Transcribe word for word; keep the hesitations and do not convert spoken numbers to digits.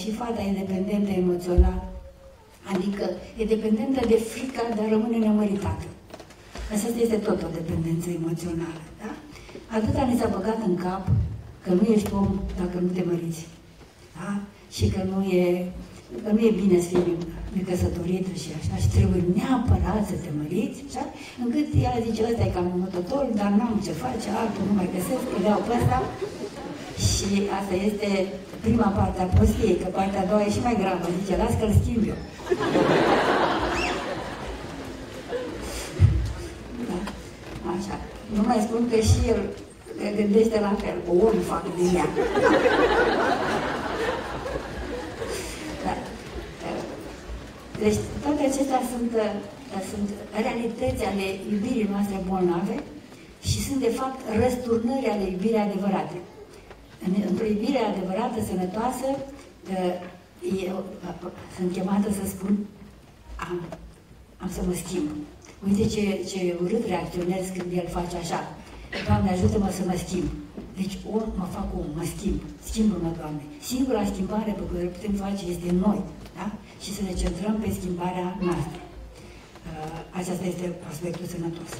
Și fata e dependentă emoțional, adică e dependentă de frica de a rămâne nemăritată. Asta este tot o dependență emoțională, da? Atâta ne s-a băgat în cap că nu ești om dacă nu te măriți, da? Și că nu e, că nu e bine să fii necăsătorită și așa, și trebuie neapărat să te măriți, așa? Încât ea zice, ăsta e cam mutător, dar n-am ce face, altul nu mai găsesc, îl iau pe ăsta. Și asta este prima parte a prostiei, că partea a doua e și mai gravă, zice, las că-l schimb eu. Da. Așa. Nu mai spun că și el gândește la fel, o om fac din ea. Da. Deci toate acestea sunt, sunt realități ale iubirii noastre bolnave și sunt de fapt răsturnări ale iubirii adevărate. Într-o iubire adevărată, sănătoasă, eu sunt chemată să spun, am, am să mă schimb. Uite ce, ce urât reacționez când el face așa. Doamne, ajută-mă să mă schimb. Deci ori mă fac om, mă schimb. Schimbă-mă, Doamne. Singura schimbare pe care o putem face este noi. Da? Și să ne centrăm pe schimbarea noastră. Aceasta este aspectul sănătos.